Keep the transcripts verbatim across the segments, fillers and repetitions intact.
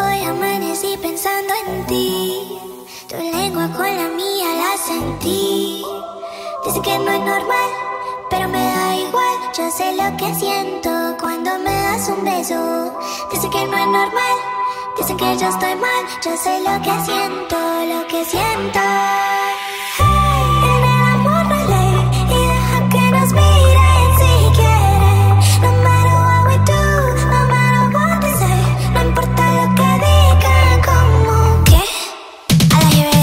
Hoy amanecí pensando en ti. Tu lengua con la mía la sentí. Dice que no es normal, pero me da igual. Yo sé lo que siento cuando me das un beso. Dice que no es normal, dicen que yo estoy mal. Yo sé lo que siento, lo que siento. Hey, en el amor no hay ley, y deja que nos miren si quieren. No matter what we do, no matter what they say, no importa lo que digan, como que I like your ears.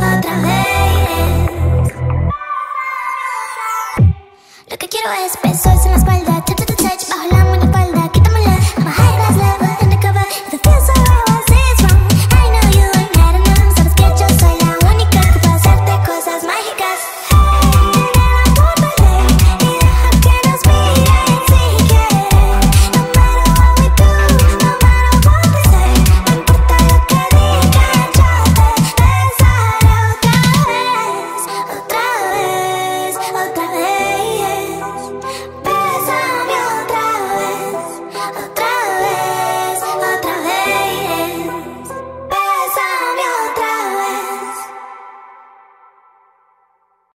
Otra vez, bésame otra vez.